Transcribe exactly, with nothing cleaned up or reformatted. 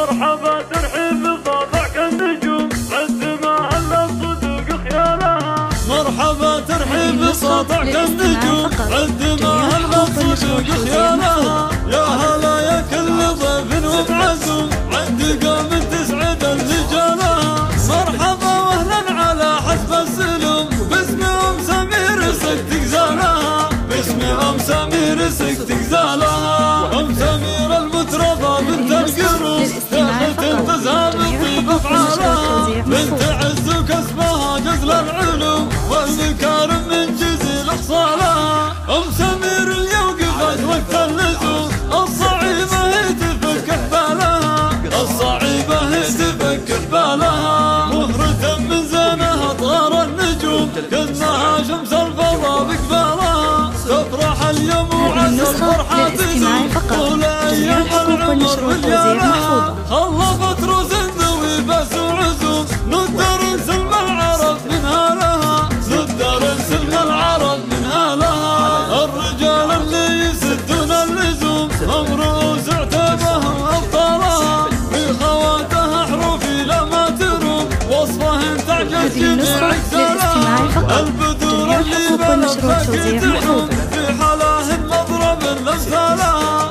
مرحبا ترحب بضاضعك النجوم عزمها هلا بصدق خيالها. مرحبا ترحب بصدعك النجوم عزمها هلا بصدق خيالها. يا هلا يا كل ضيف ومعزوم عندي قامت تسعد الرجالها. مرحبا واهلا على حسب السلوم باسم ام سمير صدق زالها. باسم ام سمير صدق زالها. ام سمير المترضى بنت القروس داخل تنتزها من طيب افعالها. بنت عز وكسبها جزل العلوم والمكارم من جزيل احصالها. ام سمير اللي وقفت وقت اللزوم الصعيبه هي تفكر بالها. الصعيبه هي تفكر بالها. مهرة من زينها طار النجوم كانها شمس الفضاء بقبالها. تفرح اليوم وعسى الفرحه تزول طول ايام العمر مليانها. خلفت روزندوي بس وعزوم ندر سلم العرب من اهلها. ندر سلم العرب من اهلها. الرجال اللي يسدون اللزوم هم رؤوس عتابهم ابطالها. في خواتها حروفي لما تروم وصفهم تعجب جميع اجزالها. البذور اللي بلد فكي تحوم في حلاهم مضرب الامثالها.